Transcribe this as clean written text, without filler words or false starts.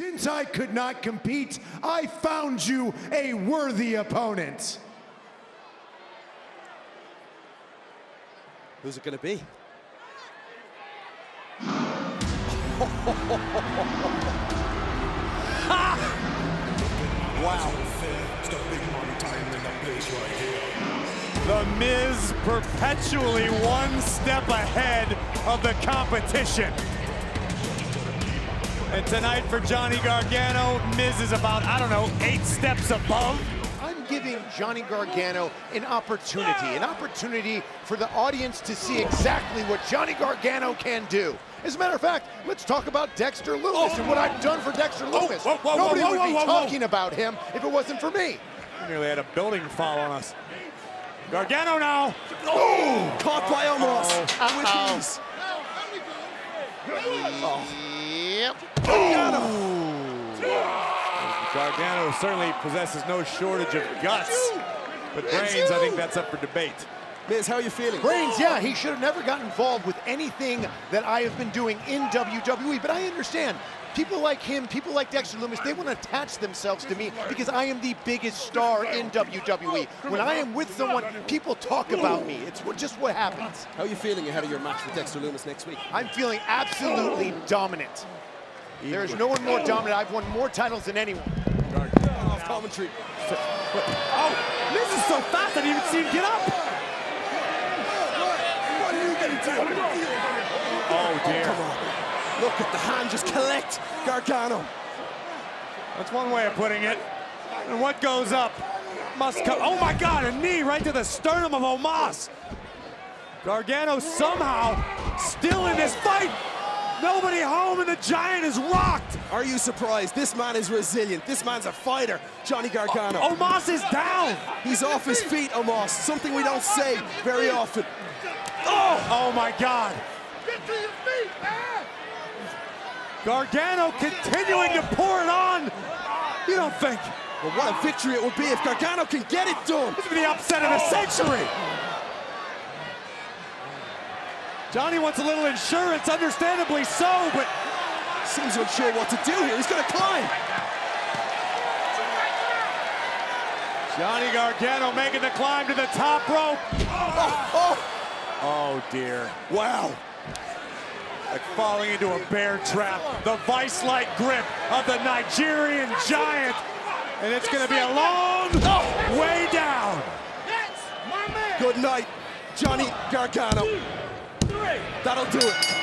Since I could not compete, I found you a worthy opponent. Who's it going to be? Wow. The Miz perpetually one step ahead of the competition. And tonight for Johnny Gargano, Miz is about, I don't know, 8 steps above. I'm giving Johnny Gargano an opportunity for the audience to see exactly what Johnny Gargano can do. As a matter of fact, let's talk about Dexter Lumis and what I've done for Dexter Lumis. Nobody would be talking about him if it wasn't for me. We nearly had a building fall on us. Gargano now. Oh! Caught by Omos. And with ease. Yep. Gargano certainly possesses no shortage of guts, but brains, I think that's up for debate. Miz, how are you feeling? Brains, yeah, he should have never gotten involved with anything that I have been doing in WWE, but I understand. People like him, people like Dexter Lumis, they want to attach themselves to me because I am the biggest star in WWE. When I am with someone, people talk about me. It's just what happens. How are you feeling ahead of your match with Dexter Lumis next week? I'm feeling absolutely dominant. There is no one more dominant. I've won more titles than anyone. Off commentary. Oh, this is so fast, I didn't even see him get up. What are you going to do? Oh, dear. Come on. Look at the hand just collect Gargano. That's one way of putting it. And what goes up must come. Oh, my God, a knee right to the sternum of Omos. Gargano somehow still in this fight. Nobody home, and the Giant is rocked. Are you surprised? This man is resilient. This man's a fighter, Johnny Gargano. Omos is down. He's off his feet, Omos. Something we don't say very often. Oh! Oh, my God. Get to your feet, man. Gargano continuing to pour it on. You don't think. Well, what a victory it would be if Gargano can get it done. This would be the upset of the century. Johnny wants a little insurance, understandably so, but seems unsure what to do here. He's going to climb. Johnny Gargano making the climb to the top rope. Oh dear. Wow. Like falling into a bear trap. The vice-like grip of the Nigerian Giant. And it's going to be a long way down. That's my man. Good night, Johnny Gargano. That'll do it.